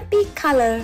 happy color.